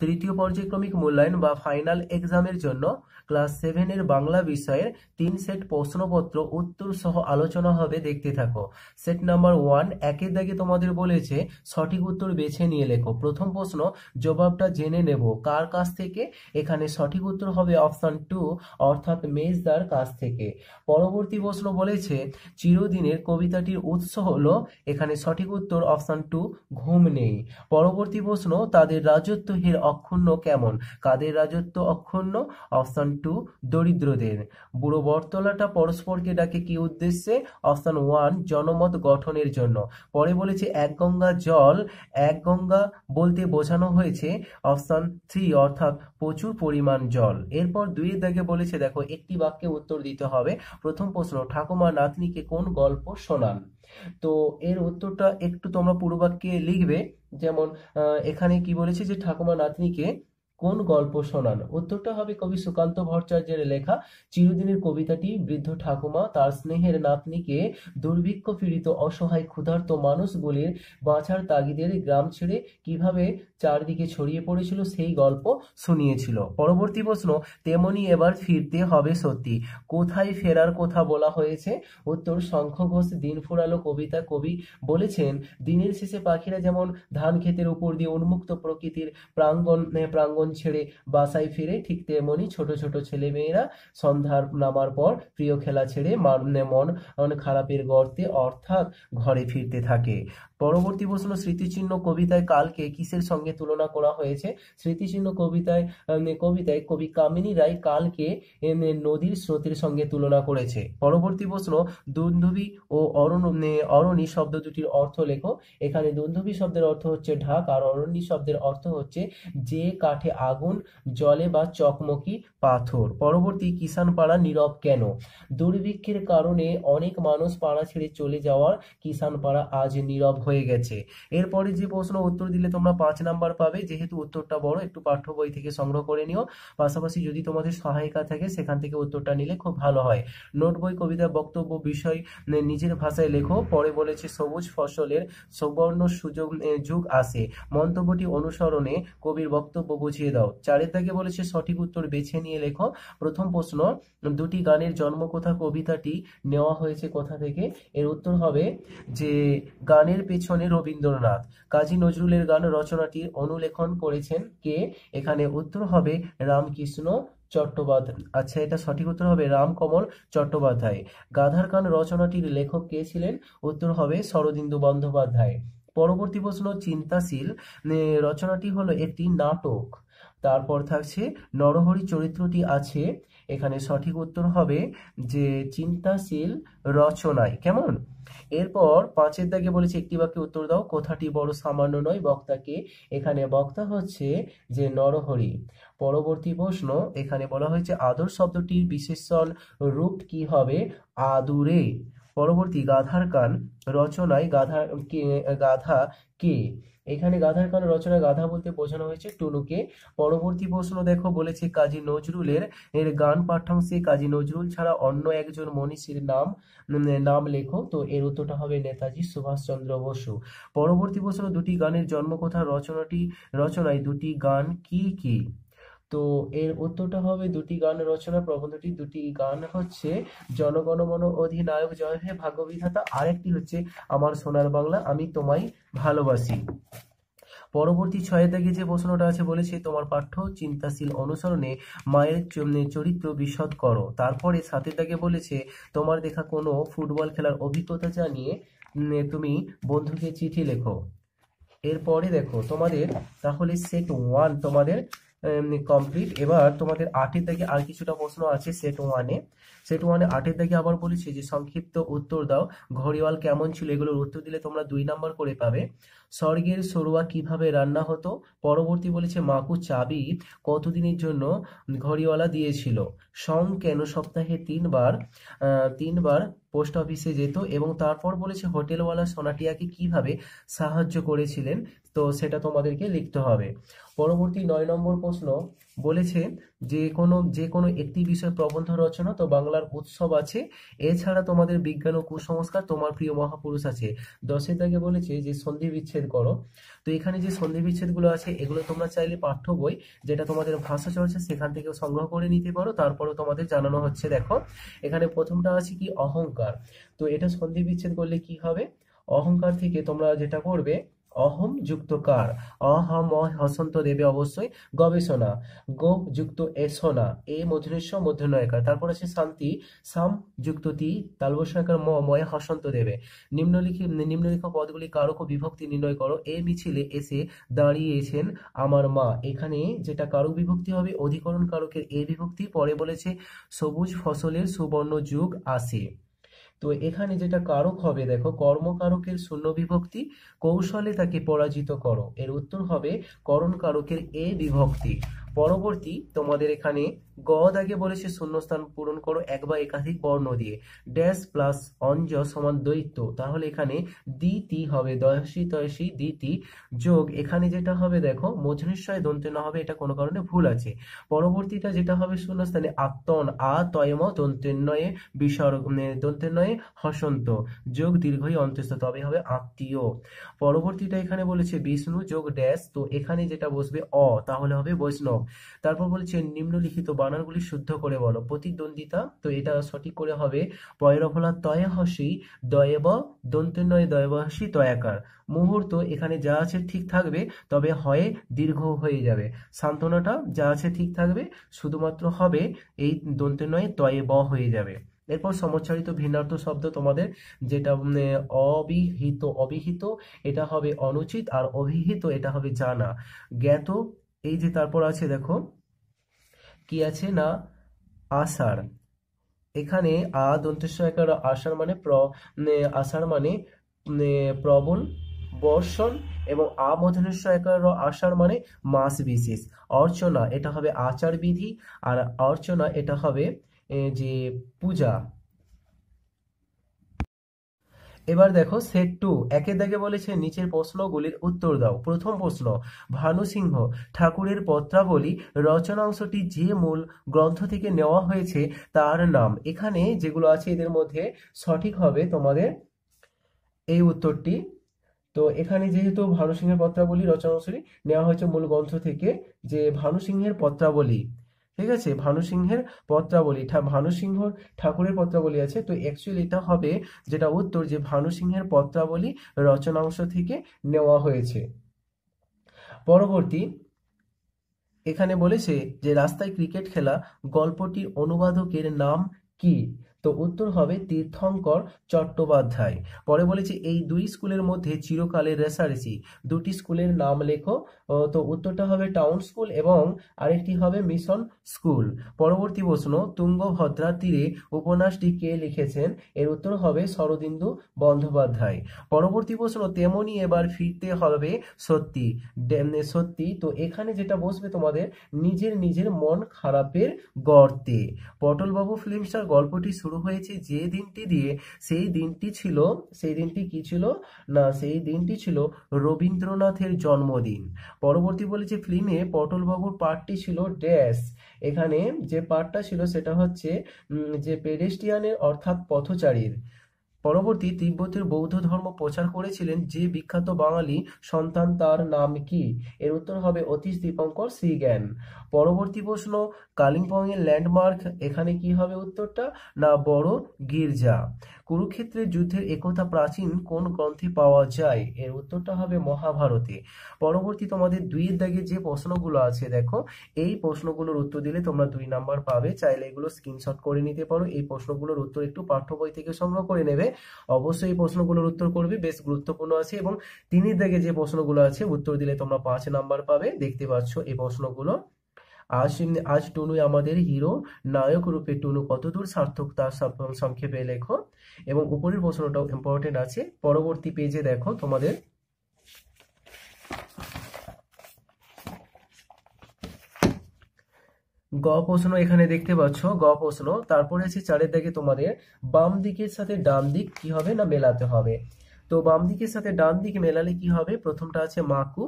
तृतीय पर्यायक्रमिक मूल्यायन बा फाइनल एग्जामेर जोन्नो क्लास 7 एर बांगला विषयेर 3 सेट प्रश्नपत्र उत्तर सह आलोचना होबे देखते थाको। सेट नम्बर 1 एकेर दागे तोमादेर बोलेछे सठिक उत्तर बेछे निये लेखो। प्रथम प्रश्न जवाबटा जेने नेब कार काछ थेके, एखाने सठिक उत्तर होबे अपशन 2 अर्थात मेजदार काछ थेके। परवर्ती प्रश्न बोलेछे चिरदिनेर कविताटिर उत्स हलो, एखाने सठिक उत्तर अपशन 2 घुम नेई। परवर्ती प्रश्न तादेर राजत्वेर अक्षुण्ण केमन, कादेर राजत्व अक्षुण्ण अपशन 2 दरिद्रदेर। बुड़ो बरतलाटा परस्पर के डाके कि उद्देश्य अपशन 1 जनमत गठनेर जन्य। परे बोलेछे एक गंगा जल, एक गंगा बोलते बोझानो हयेछे अपशन 3 अर्थात प्रचुर परिमाण जल। एरपर 2 एर दागे बोलेछे देखो एकटी वाक्ये उत्तर दिते हबे। प्रथम प्रश्न ठाकुमा नातनीके कोन गल्प शोनान, तो एर उत्तरटा एकटु तोमरा पूरो वाक्ये लिखबे। जेमन एखाने कि बोलेछे जे ठाकुमा नातनीके कोन गल्प शोनान, उत्तरटा हबे कवि सुकान्त भट्टाचार्येर लेखा चिरदिनेर कविताटी। वृद्ध ठाकुमा तार स्नेहेर नातनीके दुर्भिक्ष पीड़ित असहाय क्षुधार्त मानुषगुलिर बाँचार तागिदे ग्राम छेड़े किभाबे चारदिके छड़िये पड़ेछिलो सेई गल्प शुनियेछिलो। परवर्ती प्रश्न तेमोनी एबार फिरते हबे सत्यि, कोथाय फेरार कथा बोला हयेछे। उत्तर शंख घोष दिन फुरालो कविता। कवि बोलेछेन दिनेर शेषे पाखिरा जेमन धान खेतेर उपर दिये उन्मुक्त प्रकृतिर प्रांगण ছেড়ে বাসায় ফিরে, ঠিক তেমনি ছোট ছোট ছেলে মেয়েরা সন্ধ্যার নামার পর প্রিয় খেলা ছেড়ে মন খারাপের গর্তে অর্থাৎ ঘরে ফিরতে থাকে। পরবর্তী প্রশ্ন স্মৃতিচিহ্ন কবিতায় কালকে কিসের সঙ্গে তুলনা করা হয়েছে। স্মৃতিচিহ্ন কবিতায় কবি কামিনী রায় কালকে নদীর স্রোতের সঙ্গে তুলনা করেছে। পরবর্তী প্রশ্ন দুন্ধুবি ও অরণি শব্দ দুটির অর্থ লেখো। এখানে দুন্ধুবি শব্দের অর্থ হচ্ছে ঢাক আর অরণ্যী শব্দের অর্থ হচ্ছে যে কাঠে आगुन जले बा चकमकी पाथर। परवर्ती किसान पाड़ा नीरब केन, दुर्भिक्षेर कारणे अनेक मानुष पाड़ा छेड़े चले जावार किसान पाड़ा आज नीरब हये गेछे। एरपरे जे प्रश्न उत्तर दिले तोमरा 5 नम्बर पाबे। जेहेतु उत्तरटा बड़ो एकटु पाठ्य बोई थेके संग्रह करे निओ, पाशापाशि यदि तोमादेर सहायिका थाके सेखान थेके उत्तरटा निले खूब भालो हय। नोट बोई कविता बक्तव्य विषय निजेर भाषाय लेखो। परे बोलेछे सबुज फसलेर सुवर्ण सुयोग जुग आसे, मंतव्यटी अनुसरणे कविर बक्तव्य बुझिए दाओ। चारेर दागे बोलेछे सठिक उत्तर बेछे निये लेखो। प्रथम प्रश्न दुटी गानेर जन्म कथा कविताटी नेওয়া হয়েছে কোথা থেকে, এর উত্তর হবে যে গানের পেছনে রবীন্দ্রনাথ। কাজী নজরুলের গান রচনাটি অনুলেখন করেছেন কে, এখানে উত্তর হবে রামকৃষ্ণ চট্টোপাধ্যায়। আচ্ছা এটা সঠিক উত্তর হবে রামকমল চট্টোপাধ্যায়। গাধার গান রচনাটির লেখক কে ছিলেন, উত্তর হবে শরদিন্দু বন্দ্যোপাধ্যায়। পরবর্তী প্রশ্ন চিন্তাশীল রচনাটি হলো একটি নাটক। তারপর থাকছে নরহরি চরিত্রটি আছে, এখানে সঠিক উত্তর হবে যে চিন্তাশীল রচনায় কেমন। এরপর 5 এর দাগে বলেছে একটি বাক্যে উত্তর দাও কথাটি বড় সামান্য নয় বক্তাকে, এখানে বক্তা হচ্ছে যে নরহরি। পরবর্তী প্রশ্ন এখানে বলা হয়েছে আদর শব্দটির বিশেষণ রূপ কি হবে, আদুরে। পরবর্তী গাধার কান রচনায় গাধা কে, এখানে গাধার কান রচনায় গাধা বলতে বোঝানো হয়েছে টুনুকে। পরবর্তী প্রশ্ন দেখো বলেছে কাজী নজরুলের এর গান পাঠ্যাংশে কাজী নজরুল ছাড়া অন্য একজন মনীষীর নাম লেখো, তো এর উত্তরটা হবে নেতাজি সুভাষচন্দ্র বসু। পরবর্তী প্রশ্ন দুটি গানের জন্মকথা রচনায় দুটি গান কি কি, তো এর উত্তরটা হবে দুটি গান রচনা প্রবন্ধটি দুটি গান হচ্ছে জনগণমন অধিনায়ক জয় হে ভাগ্যবিধাতা, আরেকটি হচ্ছে আমার সোনার বাংলা আমি তোমায় ভালোবাসি। পরবর্তী 6 এর দাগে যে প্রশ্নটা আছে বলেছে তোমার পাঠ্য চিন্তাশীল অনুসরণে মায়ের চরিত্র বিশদ করো। তারপরে 7 এর দাগে বলেছে তোমার দেখা কোনো ফুটবল খেলার অভিজ্ঞতা জানিয়ে তুমি বন্ধুকে চিঠি লেখো। এরপরে দেখো তোমাদের তাহলে সেট 1 তোমাদের কমপ্লিট। এবার তোমাদের 8 থেকে আর কিছুটা প্রশ্ন আছে সেট 1 এ। সেট 1 এ 8 এর থেকে আবার বলেছে যে সংক্ষিপ্ত উত্তর দাও ঘড়িওয়াল কেমন ছিল, এগুলোর উত্তর দিলে তোমরা 2 নাম্বার করে পাবে। স্বর্গের সরোয়া কিভাবে রান্না হতো। পরবর্তী বলেছে মাকু চাবি কতদিনের জন্য ঘড়িওয়ালা দিয়েছিল। সং কেন সপ্তাহে তিনবার পোস্ট অফিসে যেত। এবং তারপর বলেছে হোটেলওয়ালা সোনাটিয়াকে কিভাবে সাহায্য করেছিলেন, তো সেটা তোমাদেরকে লিখতে হবে। পরবর্তী 9 নম্বর প্রশ্ন বলেছে যে কোনো একটি বিষয় প্রবন্ধ রচনা তো বাংলার উৎসব আছে। এছাড়া তোমাদের বিজ্ঞান ও কুসংস্কার, তোমার প্রিয় মহাপুরুষ আছে। 10 এর দাগে বলেছে যে সন্ধি বিচ্ছেদ করো, তো এখানে যে সন্ধি বিচ্ছেদগুলো আছে এগুলো তোমরা চাইলে পাঠ্য বই যেটা তোমাদের ভাষা চর্চা সেখান থেকেও সংগ্রহ করে নিতে পারো। তারপরে তোমাদের জানানো হচ্ছে, দেখো এখানে প্রথমটা আছে কি অহংকার, তো এটা সন্ধি বিচ্ছেদ করলে কি হবে, অহংকার থেকে তোমরা যেটা করবে অহম যুক্ত কার, অহম হসন্ত দেবে অবশ্যই গবেষণা, গো যুক্ত এসনা, এ মধ্যনিস্ব মধ্যনয়কার। তারপর আছে শান্তি, সাম যুক্ত তি তালবস্যকার, ম ময় হসন্ত দেবে। নিম্নলিখিত পদগুলি কারক ও বিভক্তি নির্ণয় করো। এ মিছিলে এসে দাঁড়িয়েছেন আমার মা, এখানে যেটা কারক বিভক্তি হবে অধিকরণ কারকের এ বিভক্তি। পরে বলেছে সবুজ ফসলের সুবর্ণ যুগ আসে, তো এখানে যেটা কারক হবে দেখো কর্মকারকের শূন্য বিভক্তি, কৌশলে তাকে পরাজিত করো, এর উত্তর হবে করণ কারকের এ বিভক্তি। পরবর্তী তোমাদের এখানে গ দাগে বলেছে শূন্যস্থান পূরণ করো এক বা একাধিক বর্ণ দিয়ে। ড্যাশ প্লাস অঞ্জ সমান দ্বৈত, তাহলে এখানে দ্বিতি হবে দয়সী তয়সী দ্বিতি যোগ, এখানে যেটা হবে দেখো মজনিশয় দন্তে ন হবে, এটা কোনো কারণে ভুল আছে। পরবর্তীটা যেটা হবে শূন্যস্থানে আত্মন আ তয়ম দন্তেন্নয়ে বিসর্গ দন্তেন্নয়ে হসন্ত যোগ দীর্ঘই অন্তস্থ, তবে হবে আত্মীয়। পরবর্তীটা এখানে বলেছে বিষ্ণু যোগ ড্যাশ, তো এখানে যেটা বসবে অ, তাহলে হবে বৈষ্ণব। তারপর বলছে নিম্নলিখিত বানানগুলি শুদ্ধ করে বলো। প্রতিদ্বন্দ্বিতা, তো এটা সঠিক করে হবে পয়রফলা তয় হসি দয়েব দন্তনয় দয়েব হসি তয়াকার। মুহূর্ত এখানে যা আছে ঠিক থাকবে, তবে হয় দীর্ঘ হয়ে যাবে। সান্ত্বনাটা যা আছে ঠিক থাকবে, শুধুমাত্র হবে এই দন্তনয় তয়ে ব হয়ে যাবে। এরপর সমচ্ছারিত ভিন্নার্থ শব্দ, তোমাদের যেটা অবিহিত অবিহিত এটা হবে অনুচিত, আর অভিহিত এটা হবে জানা। জ্ঞাত এই যে, তারপর আছে দেখো কি আছে না আষাঢ়, এখানে আ দন্তেশ্বর আষাঢ় মানে আষাঢ় মানে প্রবল বর্ষণ, এবং আ মধ্যনেশ্বর আষাঢ় মানে মাস বিশেষ। অর্চনা এটা হবে আচার বিধি, আর অর্চনা এটা হবে যে পূজা। এবার দেখো সেট 2 একের দাগে বলেছে নিচের প্রশ্নগুলির উত্তর দাও। প্রথম প্রশ্ন, ভানু সিংহ ঠাকুরের পত্রাবলী রচনাংশটি যে মূল গ্রন্থ থেকে নেওয়া হয়েছে তার নাম। এখানে যেগুলো আছে এদের মধ্যে সঠিক হবে তোমাদের এই উত্তরটি। তো এখানে যেহেতু ভানু সিংহের পত্রাবলী রচনাংশটি নেওয়া হয়েছে মূল গ্রন্থ থেকে, যে ভানু সিংহের পত্রাবলী, ঠিক আছে, ভানু সিংহের পত্রাবলী, ভানু সিংহ ঠাকুরের পত্রাবলী আছে, তো অ্যাকচুয়ালি এটা হবে যেটা উত্তর যে ভানু সিংহের পত্রাবলী রচনাংশ থেকে নেওয়া হয়েছে। পরবর্তী এখানে বলেছে যে রাস্তায় ক্রিকেট খেলা গল্পটির অনুবাদকের নাম কি, তো উত্তর হবে তীর্থঙ্কর চট্টোপাধ্যায়। পরে বলেছে এই দুই স্কুলের মধ্যে চিরকালের রেষারেষি, দুটি স্কুলের নাম লেখো, তো উত্তরটা হবে টাউন স্কুল এবং আরেকটি হবে মিশন স্কুল। পরবর্তী প্রশ্ন, তুঙ্গভদ্রা তীরে উপন্যাসটি কে লিখেছেন, এর উত্তর হবে শরদিন্দু বন্দ্যোপাধ্যায়। পরবর্তী প্রশ্ন, তেমনি এবার ফিরতে হবে সত্যি সত্যি, তো এখানে যেটা বসবে তোমাদের নিজের নিজের মন খারাপের গর্তে। পটলবাবু ফিল্মস্টার গল্পটি শুরু হয়েছে যে দিনটি দিয়ে, সেই দিনটি ছিল, সেই দিনটি কি ছিল না, সেই দিনটি ছিল রবীন্দ্রনাথের জন্মদিন। পরবর্তী বলেছে ফিল্মে পটলবাবুর পার্টটি ছিল ড্যাশ, এখানে যে পার্টটা ছিল সেটা হচ্ছে যে পেডেস্ট্রিয়ানের অর্থাৎ পথচারীর। পরবর্তী, তিব্বতের বৌদ্ধ ধর্ম প্রচার করেছিলেন যে বিখ্যাত বাঙালি সন্তান, তার নাম কি, এর উত্তর হবে অতীশ দীপঙ্কর শ্রীজ্ঞান। পরবর্তী প্রশ্ন, কালিম্পংয়ের ল্যান্ডমার্ক, এখানে কি হবে উত্তরটা না বড় গির্জা। কুরুক্ষেত্রের যুদ্ধের একতা প্রাচীন কোন গ্রন্থে পাওয়া যায়, এর উত্তরটা হবে মহাভারতে। পরবর্তী তোমাদের 2 এর দাগে যে প্রশ্নগুলো আছে দেখো, এই প্রশ্নগুলোর উত্তর দিলে তোমরা 2 নাম্বার পাবে। চাইলে এগুলো স্ক্রিনশট করে নিতে পারো, এই প্রশ্নগুলোর উত্তর একটু পাঠ্য বই থেকে সংগ্রহ করে নেবে। অবশ্যই এই প্রশ্নগুলোর উত্তর করবে, বেশ গুরুত্বপূর্ণ আছে। এবং 3 এর দাগে যে প্রশ্নগুলো আছে উত্তর দিলে তোমরা 5 নাম্বার পাবে। দেখতে পাচ্ছ এই প্রশ্নগুলো, আজ টুনু আমাদের হিরো, নায়ক রূপে টুনু কতদূর সার্থক তা সংক্ষেপে লেখো, এবং উপরের প্রশ্নটাও ইম্পর্টেন্ট আছে। পরবর্তী পেজে দেখো তোমাদের গ প্রশ্ন, এখানে দেখতে পাচ্ছ গ প্রশ্ন। তারপরে আছে 4 এর দাগে তোমাদের বাম দিকের সাথে ডান দিক কি হবে না মেলাতে হবে, তো বাম দিকের সাথে ডান দিক মেলালে কি হবে, প্রথমটা আছে মাকু,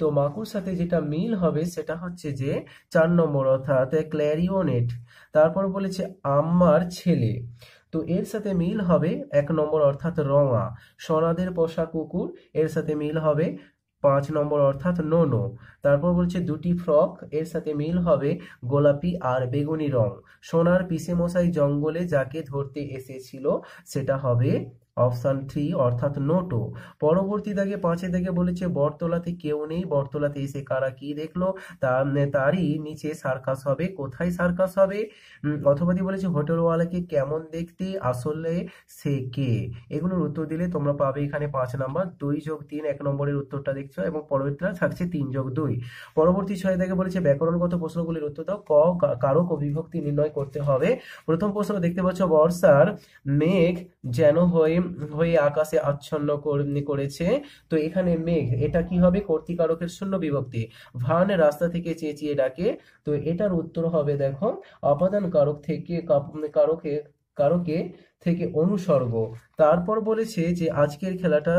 तो माकुर साथे जेटा मिल होबे सेटा होच्छे जे 4 नम्बर अर्थात क्लैरियोनेट। तारपर बोलेछे आमार छेले, तो एर साथे मिल होबे 1 नम्बर अर्थात रंगा। सोनादेर पोषा कुकुर एर साथे मिल होबे 5 नम्बर अर्थात नोनो। तारपर बोलेछे दुटी फ्रक एर साथे मिल होबे गोलापी आर बेगुनी रंग। सोनार पिसे मशाई जंगले जाके धरते एसेछिलो सेटा होबे ऑप्शन 3 अर्थात नोटो। परवर्ती दागे 5 दागे बोलेछे बरतलाते केउ नेई, बरतलाते एसे कारा कि देखलो, तारई नीचे सार्कास होबे, कोथाय सार्कास होबे। अथवा दी बोलेछे होटेल वालाके केमन देखते, आसले से के। एगुलोर उत्तर दिले तोमरा पाबे एखाने 5 नम्बर 2 + 3 1 नम्बरेर उत्तरटा देखছো এবং পরবর্তীটা থাকছে 3 + 2। পরবর্তী 6 দাগে বলেছে ব্যাকরণগত প্রশ্নগুলির উত্তর দাও, ক কারক ও বিভক্তি নির্ণয় করতে হবে। প্রথম প্রশ্ন দেখতে পাচ্ছো বর্ষার মেঘ যেন হয়ে হয়ে আকাশে আচ্ছন্ন করেছে, তো এখানে মেঘ এটা কি হবে কর্তৃকারকের শূন্য বিভক্তি। ভান রাস্তা থেকে চেঁচিয়ে ডাকে, তো এটার উত্তর হবে দেখো অপাদান কারক থেকে কারকে কারকে থেকে অনুসর্গ। তারপর বলেছে যে আজকের খেলাটা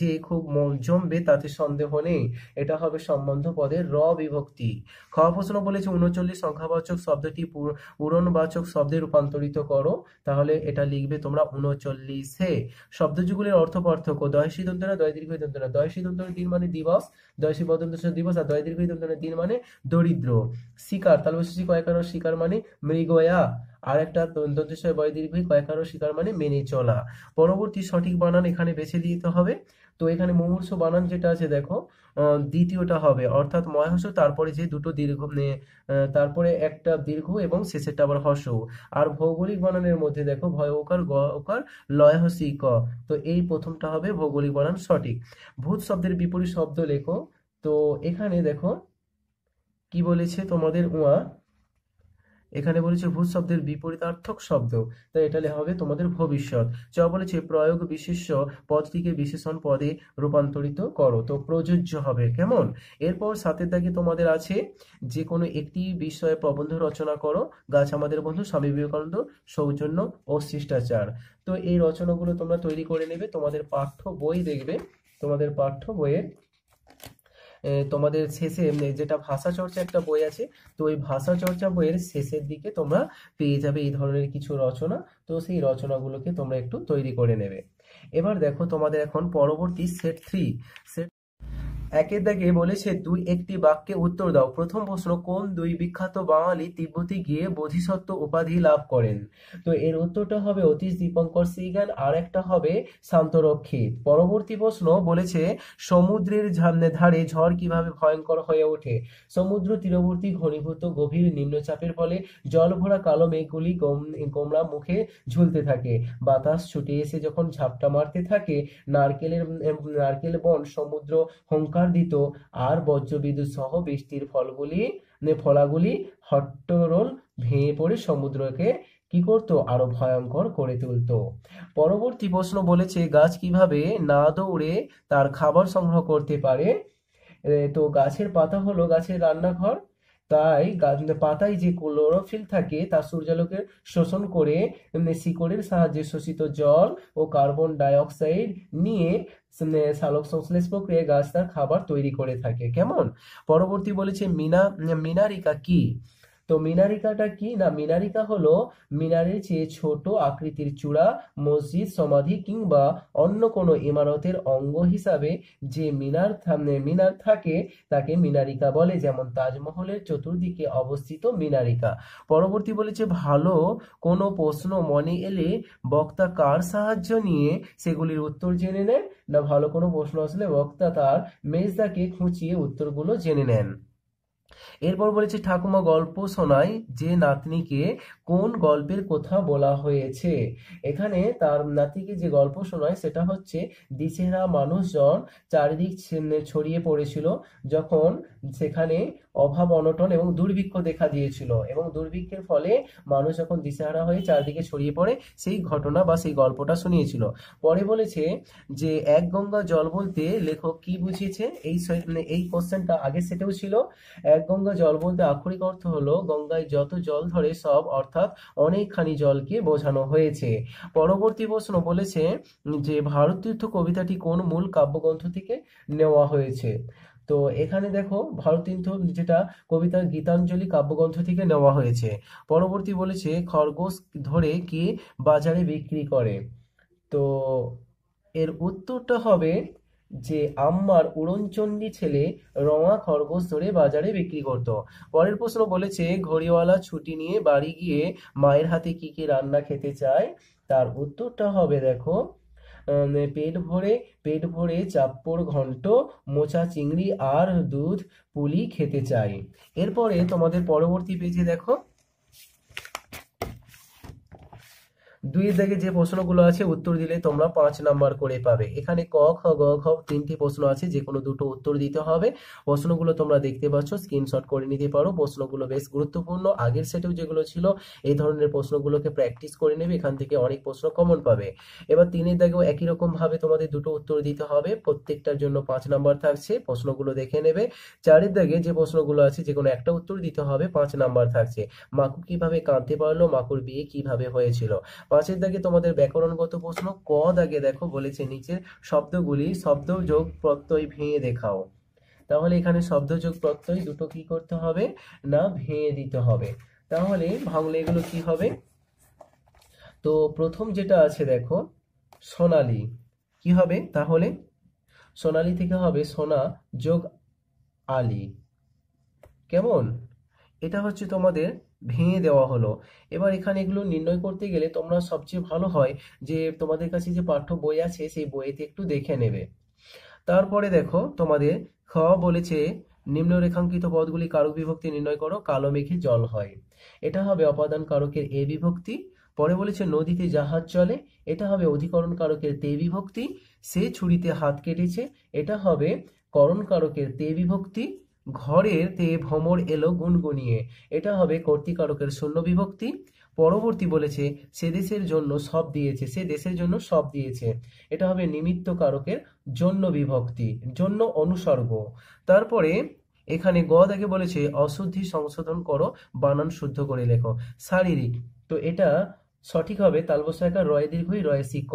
যে খুব জমবে তাতে সন্দেহ নেই, এটা হবে সম্বন্ধ পদের র বিভক্তি। খ প্রশ্ন বলেছে 39 সংখ্যাবাচক শব্দটি পূরণবাচক শব্দে রূপান্তরিত করো, তাহলে এটা লিখবে তোমরা 39 এ। শব্দযুগলের অর্থ পার্থক্য, দয়সী দন্তনা দয় দীর্ঘ দন্তনা, দয়সী দন্তনা দিন মানে দিবস, দয়সী বদন্তনা দিবস, আর দয় দীর্ঘ দন্তনা দিন মানে দরিদ্র। শিকার তাহলে বসেছি কয়কার শিকার মানে মৃগয়া, আর একটা দন্তস্বয় বয় দীর্ঘ কয়কার শিকার মানে মেনে চলা। পরবর্তী সঠিক বানান এখানে বেছে দিতে হবে, তো এখানে মুমূর্ষ বানান যেটা আছে দেখো দ্বিতীয়টা হবে অর্থাৎ ময় হস্য, তারপরে যে দুটো দীর্ঘ তারপরে একটা দীর্ঘ এবং শেষেরটা আবার হস্য। আর ভৌগোলিক বানানের মধ্যে দেখো ভয় ওকার গ ওকার লয় হস্যি ক, তো এই প্রথমটা হবে ভৌগোলিক বানান সঠিক। ভূত শব্দের বিপরীত শব্দ লেখো, তো এখানে দেখো কি বলেছে তোমাদের উয়া এখানে বলেছে ভূত শব্দের বিপরীতার্থক শব্দ, তাই এটা হবে তোমাদের ভবিষ্যৎ। যা বলেছে প্রয়োগ বিশেষ্য পদটিকে বিশেষণ পদে রূপান্তরিত করো, তো প্রযোজ্য হবে কেমন। এরপর 7 দাগে তোমাদের আছে যে কোনো একটি বিষয়ে প্রবন্ধ রচনা করো, গাছ আমাদের বন্ধু, স্বামী বিবেকানন্দ, সৌজন্য ও শিষ্টাচার। তো এই রচনাগুলো তোমরা তৈরি করে নেবে, তোমাদের পাঠ্য বই দেখবে, তোমাদের পাঠ্য বইয়ের তোমাদের শেষে যেটা ভাষা চর্চা একটা বই আছে, তো ওই ভাষা চর্চা বইয়ের শেষের দিকে তোমরা পেয়ে যাবে এই ধরনের কিছু রচনা, তো সেই রচনাগুলোকে তোমরা একটু তৈরি করে নেবে। এবার দেখো তোমাদের এখন পরবর্তী সেট 3। সেট 1-এর দাগে বলেছে 2 একটি বাক্যে উত্তর দাও। প্রথম প্রশ্ন, কোন 2 বিখ্যাত বাঙালি তিব্বতে গিয়ে বোধিসত্ত্ব উপাধি লাভ করেন, তো এর উত্তরটা হবে অতীশ দীপঙ্কর সিগান, আর একটা হবে শান্তরক্ষিত। পরবর্তী প্রশ্ন বলেছে সমুদ্রের ধারে ঝড় কিভাবে ভয়ঙ্কর হয়ে ওঠে, সমুদ্র তীরবর্তী ঘনীভূত গভীর নিম্নচাপের ফলে জলভরা কালো মেঘগুলি গোমরা মুখে ঝুলতে থাকে, বাতাস ছুটে এসে যখন ঝাপটা মারতে থাকে নারকেল বন সমুদ্র হুঙ্কার দিত, আর বজ্রবিদ্যুৎ সহ বৃষ্টির ফলাগুলি হট্টরোল ভেঙে পড়ে সমুদ্রকে কি করতো আরো ভয়ঙ্কর করে তুলতো। পরবর্তী প্রশ্ন বলেছে গাছ কিভাবে না দৌড়ে তার খাবার সংগ্রহ করতে পারে, তো গাছের পাতা হলো গাছের রান্নাঘর, তাই পাতায় যে ক্লোরোফিল থাকে তা সূর্যালোকে শোষণ করে শিকড়ের সাহায্যে শোষিত জল ও কার্বন ডাইঅক্সাইড নিয়ে সালোক সংশ্লেষ প্রক্রিয়ায় গাছ তার খাবার তৈরি করে থাকে কেমন। পরবর্তী বলেছে মিনারিকা কি, তো মিনারিকাটা কি না মিনারিকা হলো মিনারের চেয়ে ছোট আকৃতির চূড়া, মসজিদ, সমাধি কিংবা অন্য কোনো ইমারতের অঙ্গ হিসাবে যে মিনার থাকে তাকে মিনারিকা বলে, যেমন তাজমহলের চতুর্দিকে অবস্থিত মিনারিকা। পরবর্তী বলেছে ভালো কোনো প্রশ্ন মনে এলে বক্তা কার সাহায্য নিয়ে সেগুলির উত্তর জেনে নেন, না ভালো কোনো প্রশ্ন আসলে বক্তা তার মেজদাকে খুঁচিয়ে উত্তরগুলো জেনে নেন। এরপর বলেছে ঠাকুমা গল্প শোনায় যে নাতনিকে কোন গল্পের কথা বলা হয়েছে, এখানে তার নাতিকে যে গল্প শোনায় সেটা হচ্ছে দিশেহারা মানুষজন চারিদিক ছড়িয়ে পড়েছিল যখন সেখানে অভাব অনটন এবং দুর্ভিক্ষ দেখা দিয়েছিল, এবং দুর্ভিক্ষের ফলে মানুষ যখন দিশেহারা হয়ে চারিদিকে ছড়িয়ে পড়ে সেই ঘটনা বা সেই গল্পটা শুনিয়েছিল। পরে বলেছে যে এক গঙ্গা জল বলতে লেখক কি বুঝিয়েছে, এই কোশ্চেনটা আগে সেটাও ছিল। এক গঙ্গা জল বলতে আক্ষরিক অর্থ হলো গঙ্গায় যত জল ধরে সব অর্থাৎ অনেকখানি জলকে বোঝানো হয়েছে। পরবর্তী প্রশ্ন বলেছে যে ভারত তীর্থ কবিতাটি কোন মূল কাব্যগ্রন্থ থেকে নেওয়া হয়েছে, তো এখানে দেখো ভারতীর্থ যেটা কবিতা গীতাঞ্জলি কাব্যগ্রন্থ থেকে নেওয়া হয়েছে। পরবর্তী বলেছে খরগোশ ধরে কে বাজারে বিক্রি করে, তো এর উত্তরটা হবে যে আম্মার উড়নচণ্ডী ছেলে রঙা খরগোশ ধরে বাজারে বিক্রি করত। পরের প্রশ্ন বলেছে ঘড়িওয়ালা ছুটি নিয়ে বাড়ি গিয়ে মায়ের হাতে কি কি রান্না খেতে চায়, তার উত্তরটা হবে দেখো পেট ভরে চাপ্পড় ঘন্ট মোচা চিংড়ি আর দুধ পুলি খেতে চাই। এরপরে তোমাদের পরবর্তী পেজে দেখো 2 থেকে যে প্রশ্নগুলো আছে উত্তর দিলে তোমরা 5 নাম্বার করে পাবে। এখানে ক খ গ ঘ 3টি প্রশ্ন আছে, যে কোনো দুটো উত্তর দিতে হবে। প্রশ্নগুলো তোমরা দেখতে পাচ্ছ, স্ক্রিনশট করে নিতে পারো। প্রশ্নগুলো বেশ গুরুত্বপূর্ণ, আগের সেটেও যেগুলো ছিল এই ধরনের প্রশ্নগুলোকে প্র্যাকটিস করে নেবে, এখান থেকে অনেক প্রশ্ন কমন পাবে। এবার 3 দাগেও একই রকমভাবে তোমাদের দুটো উত্তর দিতে হবে, প্রত্যেকটার জন্য 5 নাম্বার থাকছে। প্রশ্নগুলো দেখে নেবে। 4 দাগে যে প্রশ্নগুলো আছে যে কোনো একটা উত্তর দিতে হবে, 5 নাম্বার থাকছে। মাকু কিভাবে কাঁদতে পারলো, মাকুর বিয়ে কিভাবে হয়েছিল। 5 দাগে তোমাদের ব্যাকরণগত প্রশ্ন। ক দাগে দেখো বলেছে নিচের শব্দগুলি শব্দযোগ প্রত্যয় ভেঙে দেখাও, তাহলে এখানে শব্দযোগ প্রত্যয় দুটো কি করতে হবে না ভেঙে দিতে হবে, তাহলে ভাঙলে এগুলো কি হবে। তো প্রথম যেটা আছে দেখো সোনালী, কি হবে তাহলে সোনালী থেকে হবে সোনা যোগ আলী, কেমন। এটা হচ্ছে তোমাদের ভেঙে দেওয়া হলো। এবার এখানে এগুলো নির্ণয় করতে গেলে তোমরা সবচেয়ে ভালো হয় যে তোমাদের কাছে যে পাঠ্য বই আছে সেই বইতে একটু দেখে নেবে। তারপরে দেখো তোমাদের খ বলেছে নিম্নরেখাঙ্কিত পদগুলি কারক বিভক্তি নির্ণয় করো, কালো মেঘে জল হয়, এটা হবে অপাদান কারকের এ বিভক্তি। পরে বলেছে নদীতে জাহাজ চলে, এটা হবে অধিকরণ কারকের তে বিভক্তি। সে ছুরিতে হাত কেটেছে, এটা হবে করণ কারকের তে বিভক্তি। ঘরের তে ভ্রমর এলো গুনগুনিয়ে, এটা হবে কর্তৃকারকের শূন্য বিভক্তি। পরবর্তী বলেছে সে দেশের জন্য সব দিয়েছে, সে দেশের জন্য সব দিয়েছে, এটা হবে নিমিত্ত কারকের জন্য বিভক্তি, জন্য অনুসর্গ। তারপরে এখানে গ দাগে বলেছে অশুদ্ধি সংশোধন করো, বানান শুদ্ধ করে লেখো। শারীরিক, তো এটা সঠিক হবে তালবসায়কা রয় দীর্ঘই রয়েছি ক।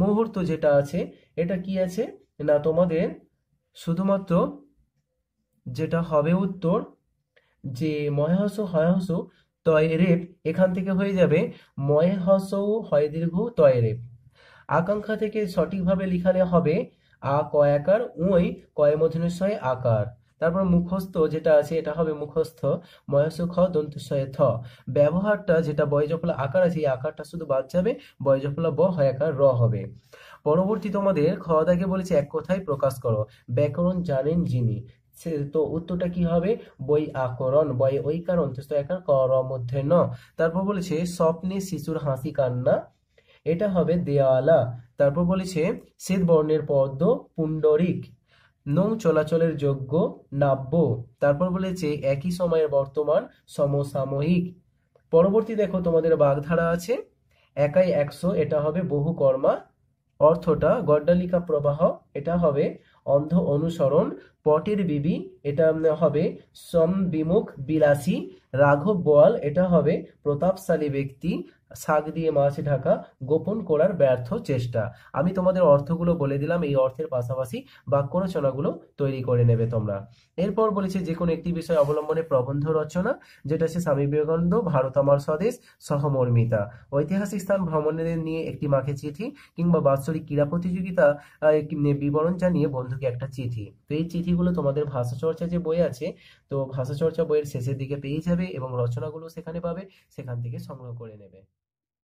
মুহূর্ত যেটা আছে এটা কি আছে না তোমাদের শুধুমাত্র যেটা হবে উত্তর যে ময়হস হয়হস তয় রেপ, এখান থেকে হয়ে যাবে ময়হস হয় দীর্ঘ তয় রেপ। আকাঙ্ক্ষা থেকে সঠিকভাবে লিখালে হবে আ কয় আকার ওই কয় মধ্যনশয় আকার। তারপর মুখস্থ যেটা আছে এটা হবে মুখস্থ ময়স খ দন্তশয় থ। ব্যবহারটা যেটা বয়জফলা আকার আছে এই আকারটা শুধু বাদ যাবে, বয়জফলা ব হয় আকার র হবে। পরবর্তী তোমাদের খ দাগে বলেছে এক কথায় প্রকাশ করো, ব্যাকরণ জানেন যিনি। তো উত্তরটা কি হবে বই আকরণ, বই ওই কারণ একার কর মধ্যে ন। তারপর বলেছে স্বপ্নে শিশুর হাসি কান্না, এটা হবে দেয়ালা। তারপর বলেছে শ্বেত বর্ণের পদ্ম পুণ্ডরিক, নৌ চলাচলের যোগ্য নাব্য। তারপর বলেছে একই সময়ের বর্তমান সমসাময়িক। পরবর্তী দেখো তোমাদের বাগধারা আছে একাই 100, এটা হবে বহু কর্মা। অর্থটা গড্ডালিকা প্রবাহ, এটা হবে অন্ধ অনুসরণ। পটের বিবি, এটা হবে সমবিমুখ বিলাসী। রাঘব বোয়াল, এটা হবে প্রতাপশালী ব্যক্তি। শাক দিয়ে মাছ ঢাকা, গোপন করার ব্যর্থ চেষ্টা। আমি তোমাদের অর্থগুলো বলে দিলাম, এই অর্থের পাশাপাশি বাক্য রচনাগুলো তৈরি করে নেবে তোমরা। এরপর বলেছে যে কোনো একটি বিষয় অবলম্বনে প্রবন্ধ রচনা, যেটা সে স্বামী বিবেকানন্দ, ভারত আমার স্বদেশ, সহমর্মিতা, ঐতিহাসিক স্থান ভ্রমণের নিয়ে একটি মাকে চিঠি, কিংবা বাৎসরিক ক্রীড়া প্রতিযোগিতা বিবরণ জানিয়ে বন্ধুকে একটা চিঠি। তো এই চিঠিগুলো তোমাদের ভাষা চর্চা যে বই আছে তো ভাষা চর্চা বইয়ের শেষের দিকে পেয়ে যাবে এবং রচনাগুলো সেখানে পাবে, সেখান থেকে সংগ্রহ করে নেবে।